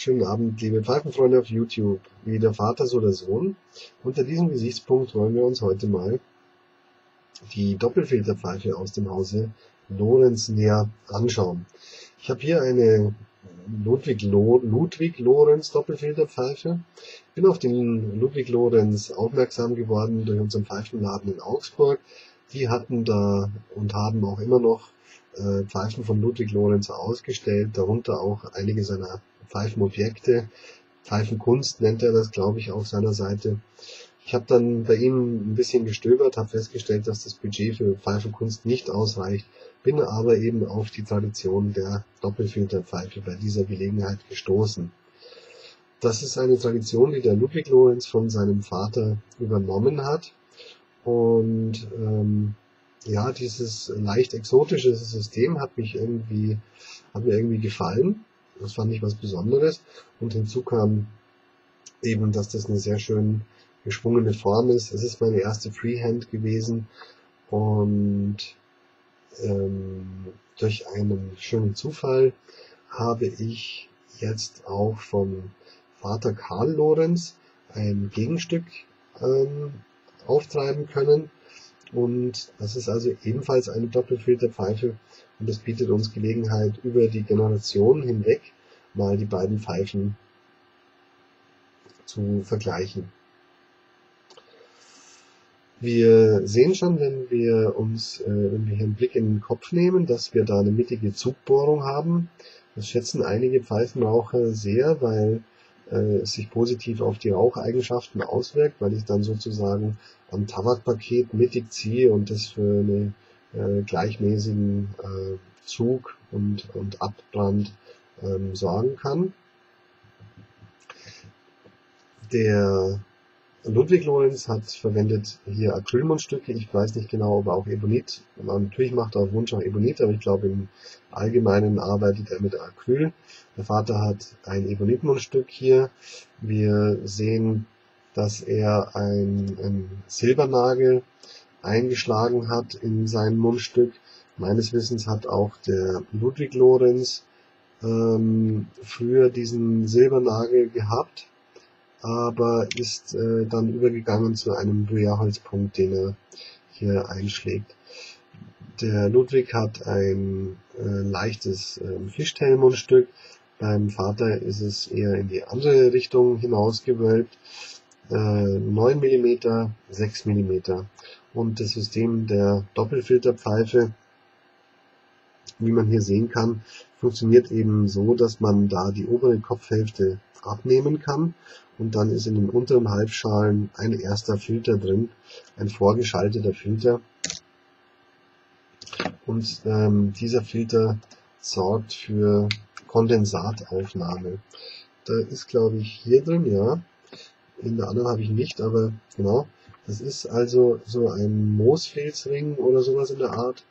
Schönen Abend, liebe Pfeifenfreunde auf YouTube, wie der Vater, so der Sohn. Unter diesem Gesichtspunkt wollen wir uns heute mal die Doppelfilterpfeife aus dem Hause Lorenz näher anschauen. Ich habe hier eine Ludwig Lorenz Doppelfilterpfeife. Bin auf den Ludwig Lorenz aufmerksam geworden durch unseren Pfeifenladen in Augsburg. Die hatten da und haben auch immer noch Pfeifen von Ludwig Lorenz ausgestellt, darunter auch einige seiner Pfeifenobjekte. Pfeifenkunst nennt er das, glaube ich, auf seiner Seite. Ich habe dann bei ihm ein bisschen gestöbert, habe festgestellt, dass das Budget für Pfeifenkunst nicht ausreicht, bin aber eben auf die Tradition der Doppelfilterpfeife bei dieser Gelegenheit gestoßen. Das ist eine Tradition, die der Ludwig Lorenz von seinem Vater übernommen hat. Und ja, dieses leicht exotische System hat mir irgendwie gefallen. Das fand ich was Besonderes. Und hinzu kam eben, dass das eine sehr schön geschwungene Form ist. Es ist meine erste Freehand gewesen. Und durch einen schönen Zufall habe ich jetzt auch vom Vater Karl Lorenz ein Gegenstück auftreiben können. Und das ist also ebenfalls eine Doppelfilterpfeife und das bietet uns Gelegenheit, über die Generation hinweg mal die beiden Pfeifen zu vergleichen. Wir sehen schon, wenn wir uns einen Blick in den Kopf nehmen, dass wir da eine mittige Zugbohrung haben. Das schätzen einige Pfeifenraucher sehr, weil es sich positiv auf die Raucheigenschaften auswirkt, weil ich dann sozusagen am Tabakpaket mittig ziehe und das für einen gleichmäßigen Zug und Abbrand sorgen kann. Der Ludwig Lorenz hat verwendet hier Acrylmundstücke, ich weiß nicht genau, ob er auch Ebonit, natürlich macht er auf Wunsch auch Ebonit, aber ich glaube im Allgemeinen arbeitet er mit Acryl. Der Vater hat ein Ebonitmundstück hier, wir sehen, dass er einen Silbernagel eingeschlagen hat in sein Mundstück. Meines Wissens hat auch der Ludwig Lorenz früher diesen Silbernagel gehabt, aber ist dann übergegangen zu einem Bruyère-Holzpunkt, den er hier einschlägt. Der Ludwig hat ein leichtes Fischtailmundstück, beim Vater ist es eher in die andere Richtung hinausgewölbt, 9 mm, 6 mm. Und das System der Doppelfilterpfeife, wie man hier sehen kann, funktioniert eben so, dass man da die obere Kopfhälfte abnehmen kann und dann ist in den unteren Halbschalen ein erster Filter drin, ein vorgeschalteter Filter, und dieser Filter sorgt für Kondensataufnahme. Da ist, glaube ich, hier drin, ja, in der anderen habe ich nicht, aber genau, das ist also so ein Moosfilzring oder sowas in der Art,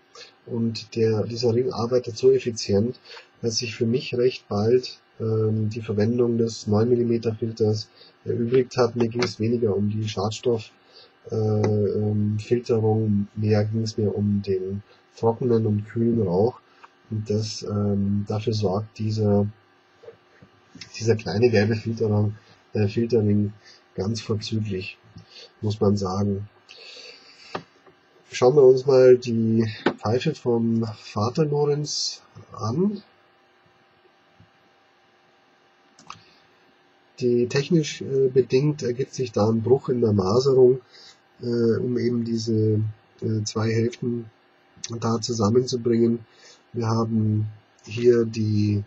und dieser Ring arbeitet so effizient, dass sich für mich recht bald die Verwendung des 9 mm Filters erübrigt hat. Mir ging es weniger um die Schadstofffilterung, mehr ging es mir um den trockenen und kühlen Rauch. Und das, dafür sorgt dieser kleine gelbe Filterring ganz vorzüglich, muss man sagen. Schauen wir uns mal die Pfeife vom Vater Lorenz an. Die technisch bedingt ergibt sich da ein Bruch in der Maserung, um eben diese zwei Hälften da zusammenzubringen. Wir haben hier die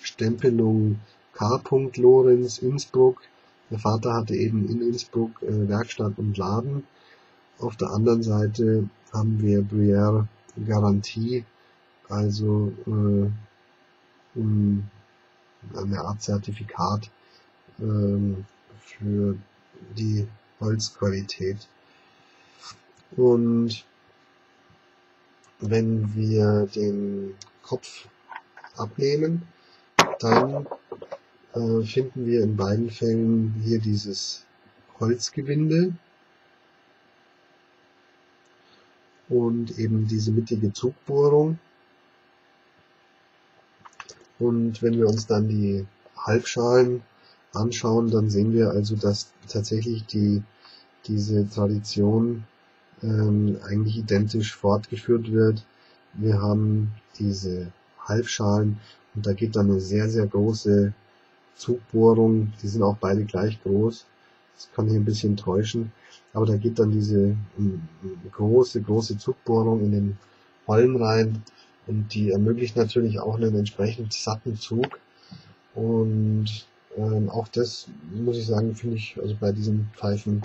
Stempelung K. Lorenz Innsbruck. Der Vater hatte eben in Innsbruck Werkstatt und Laden. Auf der anderen Seite haben wir Bruyère Garantie, also eine Art Zertifikat für die Holzqualität. Und wenn wir den Kopf abnehmen, dann finden wir in beiden Fällen hier dieses Holzgewinde und eben diese mittige Zugbohrung. Und wenn wir uns dann die Halbschalen anschauen, dann sehen wir also, dass tatsächlich diese Tradition eigentlich identisch fortgeführt wird. Wir haben diese Halbschalen und da geht dann eine sehr, sehr große Zugbohrung. Die sind auch beide gleich groß. Das kann ich ein bisschen täuschen. Aber da geht dann diese große, große Zugbohrung in den Holm rein und die ermöglicht natürlich auch einen entsprechend satten Zug. Und auch das, muss ich sagen, finde ich also bei diesen Pfeifen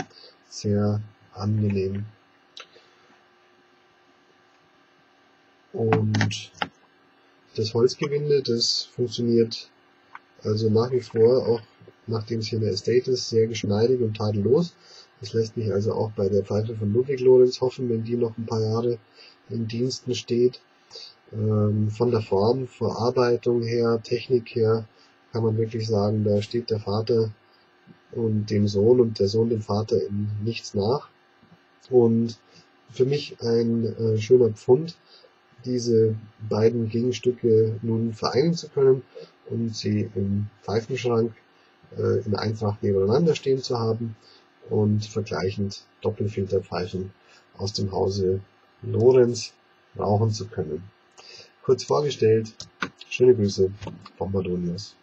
sehr angenehm. Und das Holzgewinde, das funktioniert also nach wie vor, auch nachdem es hier eine Estate ist, sehr geschmeidig und tadellos. Das lässt mich also auch bei der Pfeife von Ludwig Lorenz hoffen, wenn die noch ein paar Jahre in Diensten steht. Von der Form, Verarbeitung her, Technik her, kann man wirklich sagen, da steht der Vater und dem Sohn und der Sohn dem Vater in nichts nach. Und für mich ein schöner Pfund, diese beiden Gegenstücke nun vereinen zu können und sie im Pfeifenschrank in Eintracht nebeneinander stehen zu haben und vergleichend Doppelfilterpfeifen aus dem Hause Lorenz rauchen zu können. Kurz vorgestellt, schöne Grüße, Bombardonius.